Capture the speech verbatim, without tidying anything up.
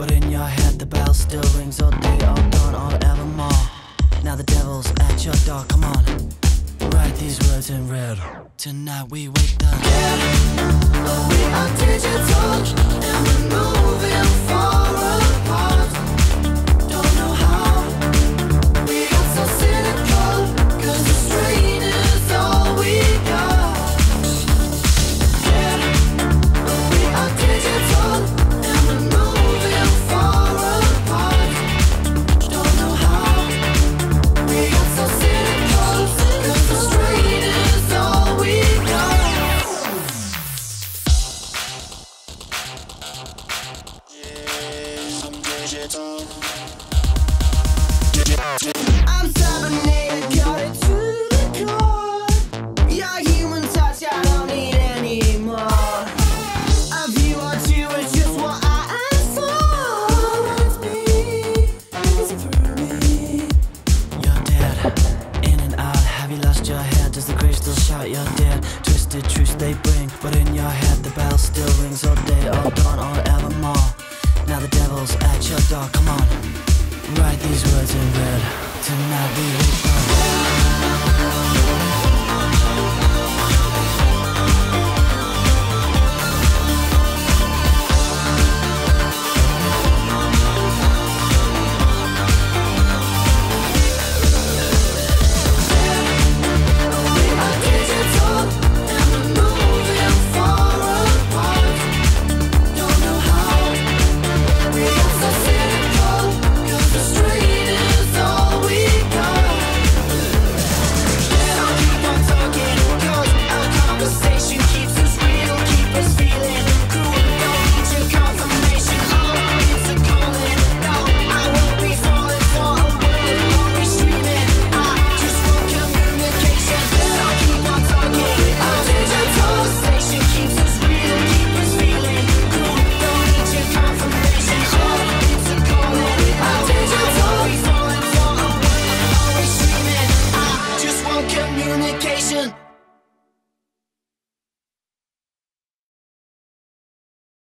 But in your head the bell still rings all day, all dawn, all evermore. Now the devil's at your door, come on, write these words in red. Tonight we wake the dead. Oh, we are digital and we're moving far apart. Don't know how we got so cynical, cause the strain is all we got. Communication.